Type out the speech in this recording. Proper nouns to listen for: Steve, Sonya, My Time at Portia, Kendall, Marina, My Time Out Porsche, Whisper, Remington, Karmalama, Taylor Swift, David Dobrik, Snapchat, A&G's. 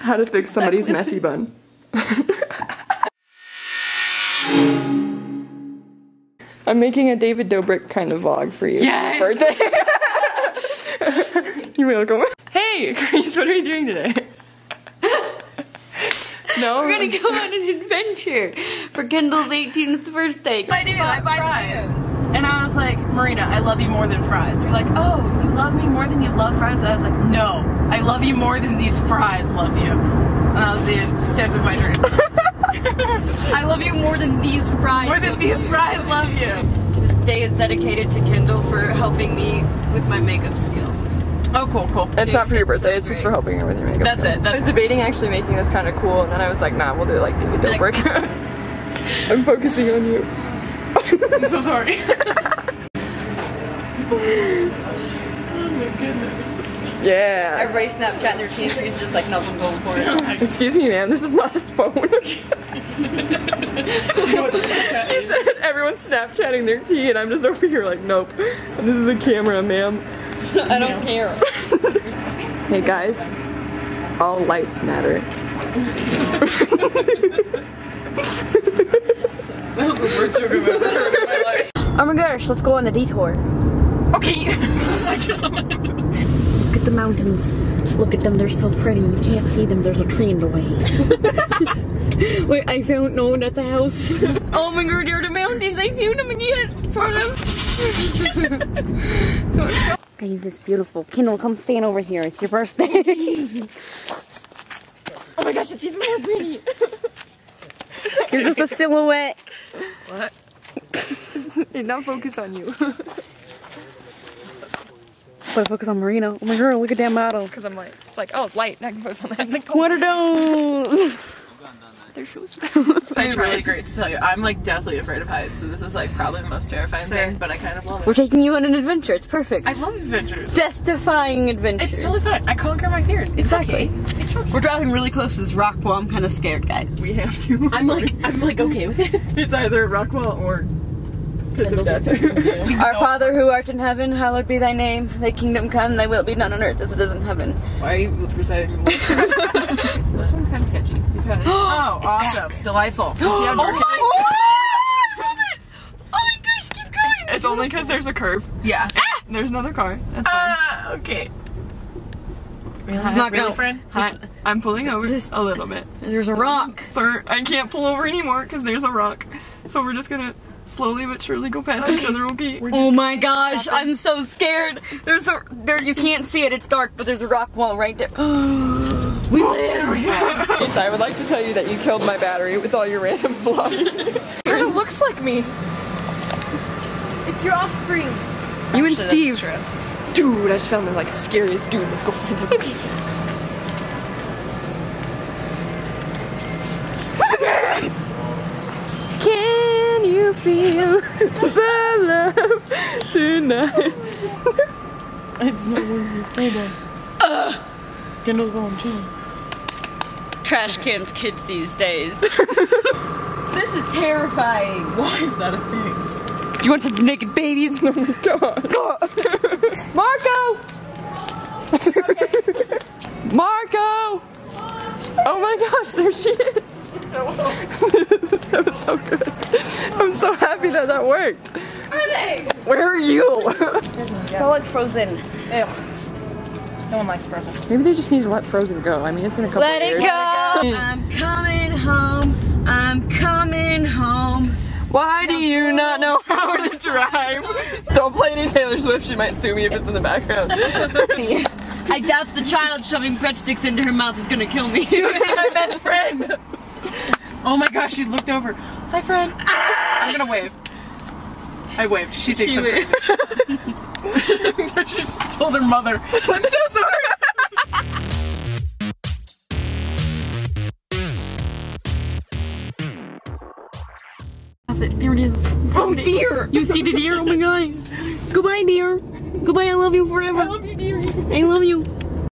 How to fix somebody's messy bun. I'm making a David Dobrik kind of vlog for you. Yes! Birthday! You're welcome. Hey, Grace, what are you doing today? No? We're gonna go on an adventure for Kendall's 18th birthday. I do, I buy fries. And I was like, Marina, I love you more than fries. You're like, oh, you love me more than you love fries? And I was like, no, I love you more than these fries love you. And that was the extent of my dream. I love you more than these fries. More than these fries love you. This day is dedicated to Kendall for helping me with my makeup skills. Oh, cool, cool. It's not for your birthday, it's just for helping her with your makeup skills. That's it. I was debating actually making this kind of cool, and then I was like, nah, we'll do it like David Dobrik. I'm focusing on you. I'm so sorry. Oh my goodness. Yeah. Everybody Snapchat their teeth is just like nothing going for it. Excuse me, ma'am, this is not his phone. You know what Snapchat is? He said everyone's Snapchatting their tea, and I'm just over here like, nope. This is a camera, ma'am. I don't care. Hey guys, all lights matter. That was the worst joke I've ever heard in my life. Oh my gosh, let's go on a detour. Okay. Look at the mountains. Look at them, they're so pretty. You can't see them, there's a tree in the way. Wait, I found no one at the house. Oh my god, you're the mountains. I found them again. Sort of. Guys, it's beautiful. Kendall, come stand over here. It's your birthday. Oh my gosh, it's even more pretty. You're just a silhouette. What? Did not focus on you. So I focus on Marina. Oh my girl, look at that model. Because I'm like, it's like, oh, light. Now I can focus on that. It's like, what are those? Their shoes. It's really great to tell you. I'm like deathly afraid of heights, so this is like probably the most terrifying thing, but I kind of love it. We're taking you on an adventure. It's perfect. I love adventures. Death-defying adventure. It's totally fun. I conquer my fears. It's okay. It's okay. We're driving really close to this rock wall. I'm kind of scared, guys. We have to. I'm like okay with it. It's either rock wall or pits of death. Our Father who art in heaven, hallowed be thy name. Thy kingdom come, thy will be done on earth as it is in heaven. Why are you reciting? So this one's kind of sketchy. Oh, awesome. Back. Delightful. Oh my gosh! Oh my gosh, keep going! It's only because there's a curve. Yeah. Ah! There's another car. That's fine. Okay. Really? Hi, not really, friend? Hi. I'm pulling over a little bit. There's a rock. Sir, I can't pull over anymore because there's a rock. So we're just gonna slowly but surely go past each other, okay? Oh my gosh, I'm so scared. There's a, you can't see it, it's dark, but there's a rock wall right there. We live! Yes, I would like to tell you that you killed my battery with all your random vlogging. It looks like me. It's your offspring. You and Steve. Dude, I just found the like scariest dude. Let's go find him. Okay. Can you feel the love tonight? It's not working. Hold on. Kendall's going too. Trash cans kids these days. This is terrifying. Why is that a thing? Do you want some naked babies? Oh my god. Marco! Okay. Marco! Oh my gosh, there she is. That was so good. I'm so happy that that worked. Are they? Where are you? It's all like frozen. Ew. No one likes Frozen. Maybe they just need to let Frozen go. I mean, it's been a couple of years. Let it go! I'm coming home. I'm coming home. Why do you not know how to drive? Don't play any Taylor Swift. She might sue me if it's in the background. I doubt the child shoving breadsticks into her mouth is gonna kill me. Dude, I hate my best friend! Oh my gosh, she looked over. Hi, friend. I'm gonna wave. I waved. She thinks I'm crazy. She just told her mother. I'm so sorry. That's it. There it is. Oh dear. You see the deer? Oh my god. Goodbye, deer. Goodbye. I love you forever. I love you, dear. I love you.